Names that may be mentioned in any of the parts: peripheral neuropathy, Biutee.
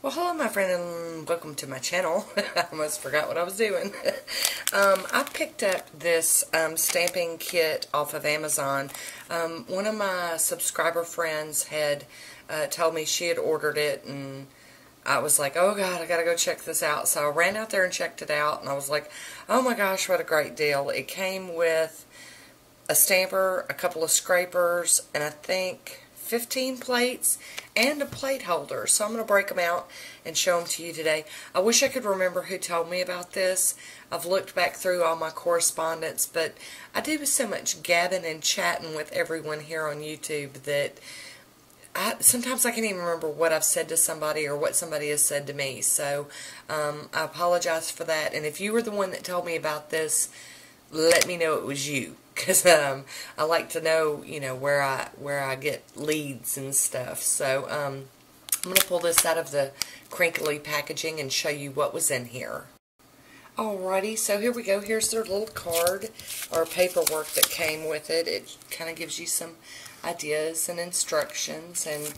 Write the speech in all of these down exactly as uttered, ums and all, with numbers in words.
Well, hello my friend and welcome to my channel. I almost forgot what I was doing. um, I picked up this um, stamping kit off of Amazon. Um, one of my subscriber friends had uh, told me she had ordered it, and I was like, oh God, I gotta go check this out. So I ran out there and checked it out, and I was like, oh my gosh, what a great deal. It came with a stamper, a couple of scrapers, and I think fifteen plates and a plate holder. So I'm going to break them out and show them to you today. I wish I could remember who told me about this. I've looked back through all my correspondence, but I do so much gabbing and chatting with everyone here on YouTube that I, sometimes I can't even remember what I've said to somebody or what somebody has said to me. So um, I apologize for that. And if you were the one that told me about this, let me know it was you. Because um, I like to know, you know, where I where I get leads and stuff. So um, I'm going to pull this out of the crinkly packaging and show you what was in here. Alrighty, so here we go. Here's their little card or paperwork that came with it. It kind of gives you some ideas and instructions, and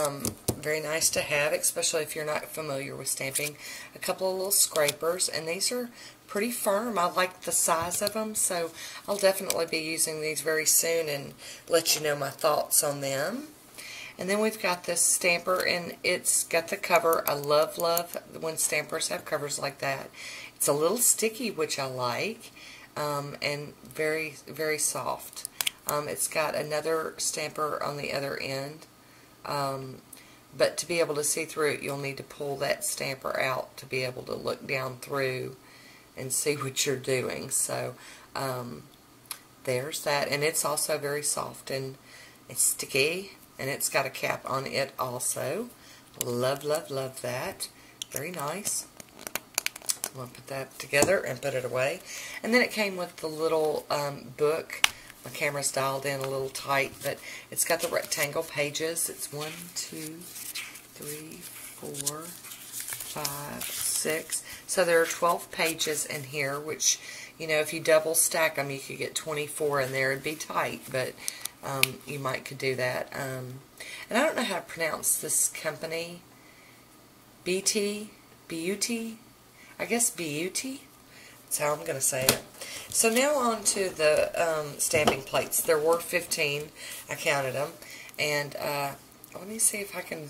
um, very nice to have, especially if you're not familiar with stamping. A couple of little scrapers, and these are pretty firm. I like the size of them, so I'll definitely be using these very soon and let you know my thoughts on them. And then we've got this stamper, and it's got the cover. I love, love when stampers have covers like that. It's a little sticky, which I like, um, and very, very soft. Um, it's got another stamper on the other end, um, but to be able to see through it, you'll need to pull that stamper out to be able to look down through and see what you're doing. So um, there's that, and it's also very soft and it's sticky, and it's got a cap on it also. Love, love, love that. Very nice. I'm going to put that together and put it away. And then it came with the little um, book. My camera's dialed in a little tight, but it's got the rectangle pages. It's one, two, three, four, five, six. So there are twelve pages in here, which, you know, if you double stack them, you could get twenty-four in there. It'd be tight, but um, you might could do that. Um, and I don't know how to pronounce this company. Biutee, Biutee, I guess Biutee. That's how I'm going to say it. So now on to the um, stamping plates. There were fifteen. I counted them. And uh, let me see if I can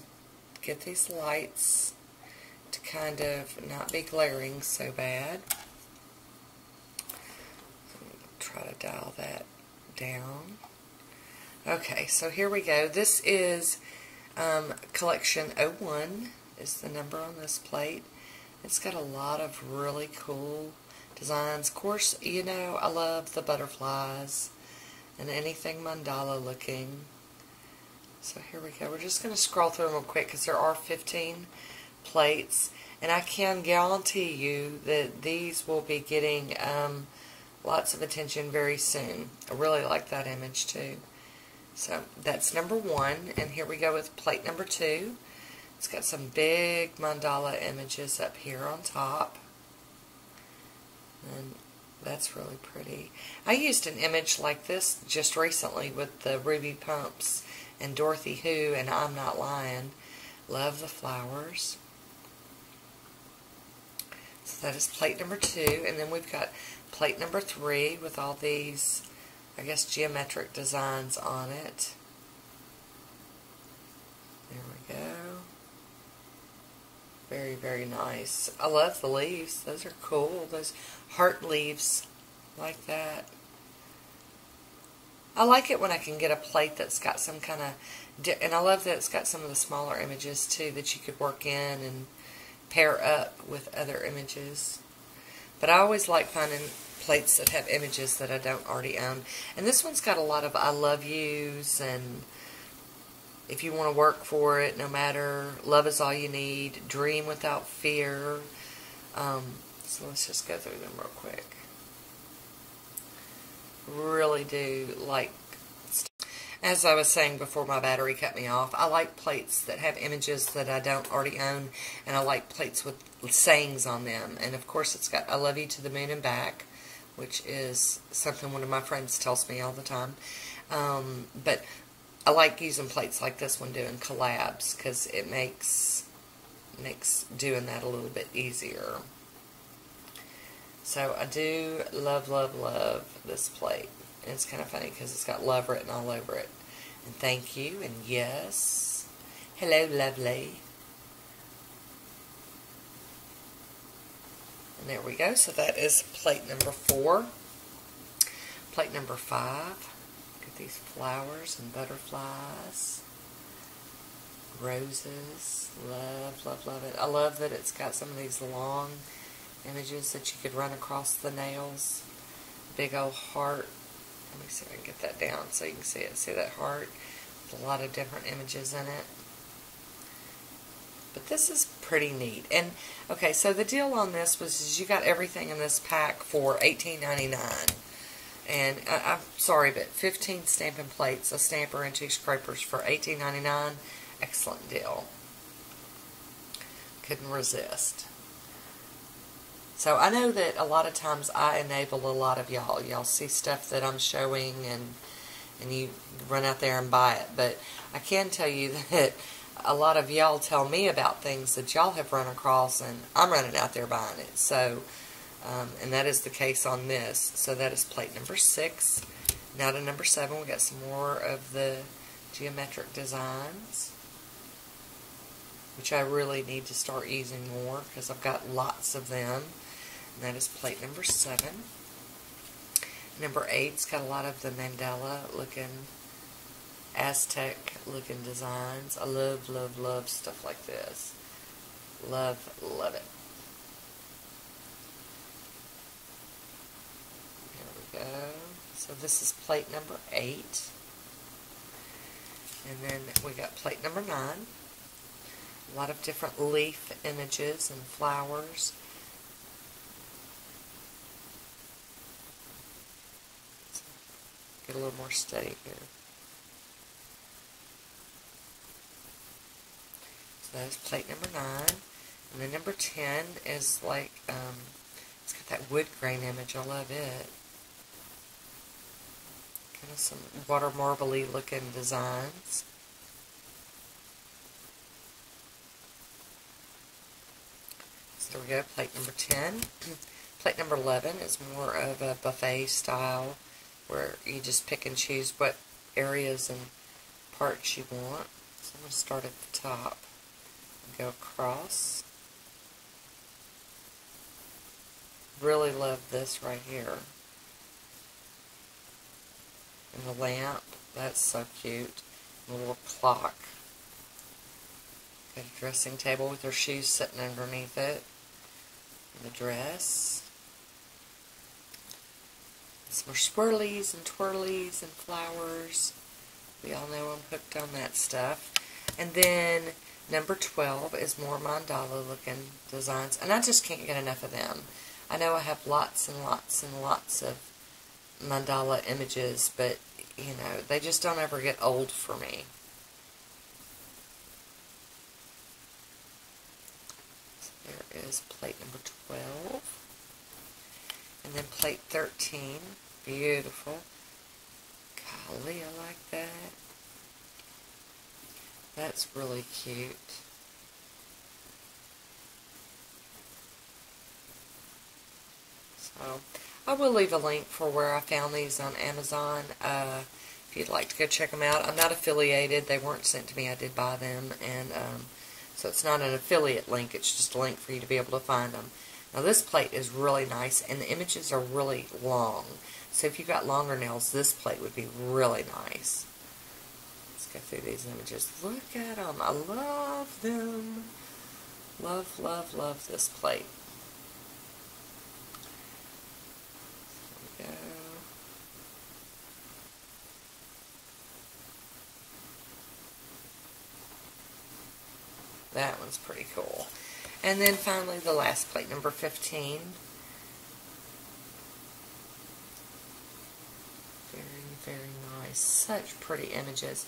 get these lights to kind of not be glaring so bad. Try to dial that down. Okay, so here we go. This is um, collection oh one is the number on this plate. It's got a lot of really cool designs. Of course, you know, I love the butterflies and anything mandala looking. So here we go. We're just going to scroll through them real quick because there are fifteen plates, and I can guarantee you that these will be getting um, lots of attention very soon. I really like that image too. So that's number one, and here we go with plate number two. It's got some big mandala images up here on top, and that's really pretty. I used an image like this just recently with the Ruby Pumps and Dorothy Who and I'm Not Lying. Love the flowers. So that is plate number two, and then we've got plate number three with all these, I guess, geometric designs on it. There we go. Very, very nice. I love the leaves. Those are cool. Those heart leaves, like that. I like it when I can get a plate that's got some kind of, and I love that it's got some of the smaller images too that you could work in and pair up with other images. But I always like finding plates that have images that I don't already own. And this one's got a lot of I love yous, and if you want to work for it, no matter, love is all you need, dream without fear. Um, so let's just go through them real quick. Really do like, as I was saying before my battery cut me off, I like plates that have images that I don't already own, and I like plates with sayings on them. And of course it's got I love you to the moon and back, which is something one of my friends tells me all the time. Um, but I like using plates like this one doing collabs, because it makes makes doing that a little bit easier. So I do love, love, love this plate. And it's kind of funny because it's got love written all over it. And thank you, and yes. Hello, lovely. And there we go. So that is plate number four. Plate number five. Look at these flowers and butterflies. Roses. Love, love, love it. I love that it's got some of these long images that you could run across the nails. Big old heart. Let me see if I can get that down so you can see it. See that heart? With a lot of different images in it. But this is pretty neat. And, okay, so the deal on this was is you got everything in this pack for eighteen ninety-nine. And I, I'm sorry, but fifteen stamping plates, a stamper, and two scrapers for eighteen ninety-nine. Excellent deal. Couldn't resist. So I know that a lot of times I enable a lot of y'all. Y'all see stuff that I'm showing and and you run out there and buy it. But I can tell you that a lot of y'all tell me about things that y'all have run across and I'm running out there buying it. So, um, and that is the case on this. So that is plate number six. Now to number seven, we got some more of the geometric designs, which I really need to start using more because I've got lots of them. And that is plate number seven. Number eight's got a lot of the mandala looking, Aztec looking designs. I love, love, love stuff like this. Love, love it. There we go. So this is plate number eight. And then we got plate number nine. A lot of different leaf images and flowers. Get a little more steady here. So that's plate number nine. And then number ten is like, um, it's got that wood grain image. I love it. Kind of some water marble-y looking designs. There we go, plate number ten. Plate number eleven is more of a buffet style where you just pick and choose what areas and parts you want. So I'm going to start at the top and go across. Really love this right here. And the lamp, that's so cute. And a little clock. Got a dressing table with her shoes sitting underneath it. The dress. Some more swirlies and twirlies and flowers. We all know I'm hooked on that stuff. And then number twelve is more mandala looking designs. And I just can't get enough of them. I know I have lots and lots and lots of mandala images, but you know, they just don't ever get old for me. There is plate number twelve. And then plate thirteen. Beautiful. Golly, I like that. That's really cute. So, I will leave a link for where I found these on Amazon. Uh, if you'd like to go check them out. I'm not affiliated. They weren't sent to me. I did buy them. And, um... so it's not an affiliate link, it's just a link for you to be able to find them. Now this plate is really nice, and the images are really long. So if you got longer nails, this plate would be really nice. Let's go through these images. Look at them. I love them. Love, love, love this plate. There we go. That one's pretty cool. And then finally the last plate, number fifteen. Very, very nice. Such pretty images.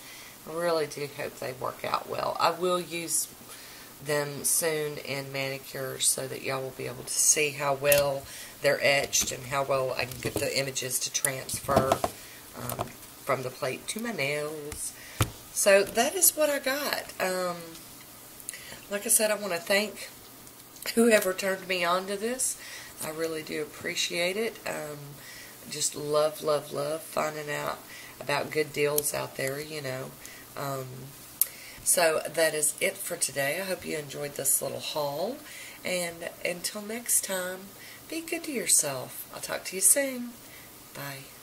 I really do hope they work out well. I will use them soon in manicures so that y'all will be able to see how well they're etched and how well I can get the images to transfer um, from the plate to my nails. So that is what I got. Um... like I said, I want to thank whoever turned me on to this. I really do appreciate it. Um, just love, love, love finding out about good deals out there, you know. Um, so that is it for today. I hope you enjoyed this little haul. And until next time, be good to yourself. I'll talk to you soon. Bye.